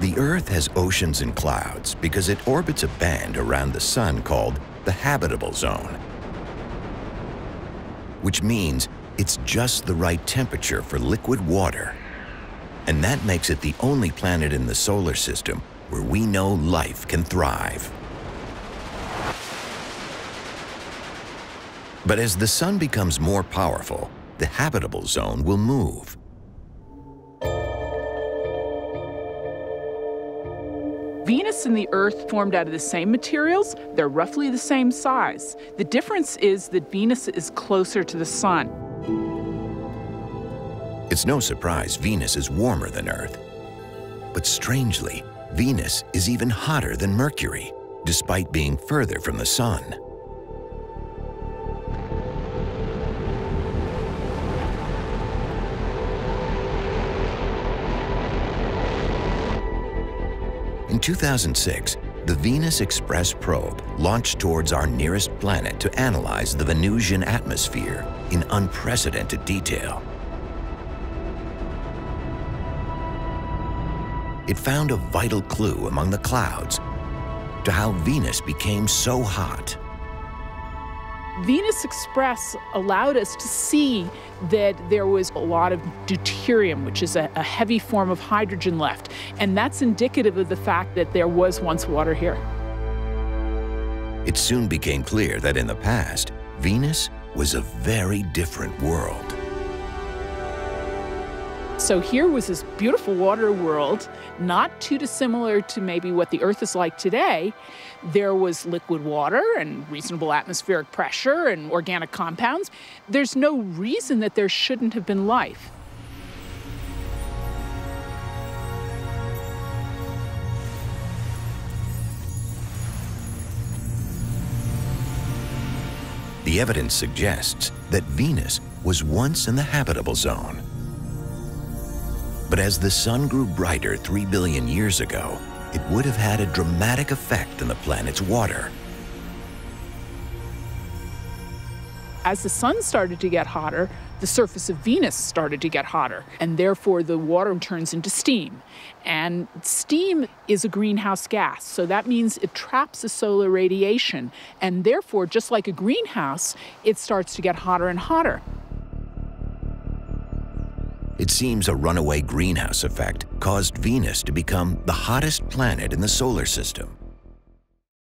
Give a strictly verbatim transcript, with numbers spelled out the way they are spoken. The Earth has oceans and clouds because it orbits a band around the Sun called the habitable zone, which means it's just the right temperature for liquid water. And that makes it the only planet in the solar system where we know life can thrive. But as the Sun becomes more powerful, the habitable zone will move. Venus and the Earth formed out of the same materials. They're roughly the same size. The difference is that Venus is closer to the Sun. It's no surprise Venus is warmer than Earth. But strangely, Venus is even hotter than Mercury, despite being further from the Sun. In two thousand six, the Venus Express probe launched towards our nearest planet to analyze the Venusian atmosphere in unprecedented detail. It found a vital clue among the clouds to how Venus became so hot. Venus Express allowed us to see that there was a lot of deuterium, which is a, a heavy form of hydrogen left, and that's indicative of the fact that there was once water here. It soon became clear that in the past, Venus was a very different world. So here was this beautiful water world, not too dissimilar to maybe what the Earth is like today. There was liquid water and reasonable atmospheric pressure and organic compounds. There's no reason that there shouldn't have been life. The evidence suggests that Venus was once in the habitable zone. But as the Sun grew brighter three billion years ago, it would have had a dramatic effect on the planet's water. As the Sun started to get hotter, the surface of Venus started to get hotter, and therefore the water turns into steam. And steam is a greenhouse gas, so that means it traps the solar radiation, and therefore, just like a greenhouse, it starts to get hotter and hotter. It seems a runaway greenhouse effect caused Venus to become the hottest planet in the solar system.